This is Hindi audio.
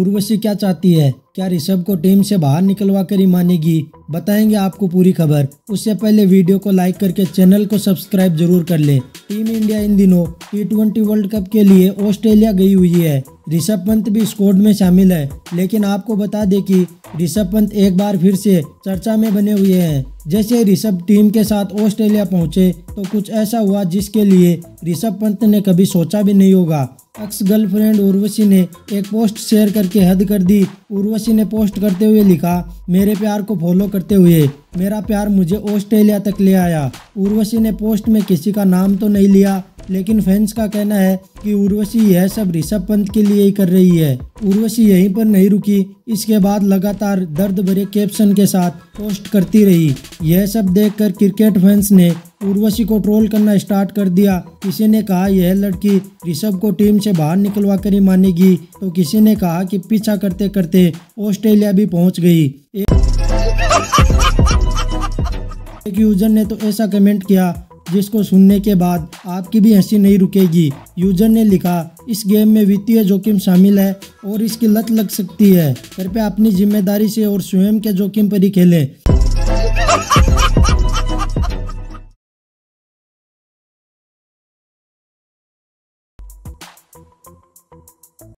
उर्वशी क्या चाहती है, क्या ऋषभ को टीम से बाहर निकलवा कर ही मानेगी, बताएंगे आपको पूरी खबर। उससे पहले वीडियो को लाइक करके चैनल को सब्सक्राइब जरूर कर ले। टीम इंडिया इन दिनों टी20 वर्ल्ड कप के लिए ऑस्ट्रेलिया गई हुई है। ऋषभ पंत भी स्क्वाड में शामिल है, लेकिन आपको बता दें कि ऋषभ पंत एक बार फिर से चर्चा में बने हुए हैं। जैसे ऋषभ टीम के साथ ऑस्ट्रेलिया पहुंचे तो कुछ ऐसा हुआ जिसके लिए ऋषभ पंत ने कभी सोचा भी नहीं होगा। एक्स गर्लफ्रेंड उर्वशी ने एक पोस्ट शेयर करके हद कर दी। उर्वशी ने पोस्ट करते हुए लिखा, मेरे प्यार को फॉलो करते हुए मेरा प्यार मुझे ऑस्ट्रेलिया तक ले आया। उर्वशी ने पोस्ट में किसी का नाम तो नहीं लिया, लेकिन फैंस का कहना है कि उर्वशी यह सब ऋषभ पंत के लिए ही कर रही है। उर्वशी यहीं पर नहीं रुकी, इसके बाद लगातार दर्द भरे कैप्शन के साथ पोस्ट करती रही। यह सब देखकर क्रिकेट फैंस ने उर्वशी को ट्रोल करना स्टार्ट कर दिया। किसी ने कहा यह लड़की ऋषभ को टीम से बाहर निकलवा कर ही मानेगी, तो किसी ने कहा कि पीछा करते करते ऑस्ट्रेलिया भी पहुंच गई। एक यूजर ने तो ऐसा कमेंट किया जिसको सुनने के बाद आपकी भी हंसी नहीं रुकेगी। यूजर ने लिखा, इस गेम में वित्तीय जोखिम शामिल है और इसकी लत लग सकती है। कृपया अपनी जिम्मेदारी से और स्वयं के जोखिम पर ही खेलें।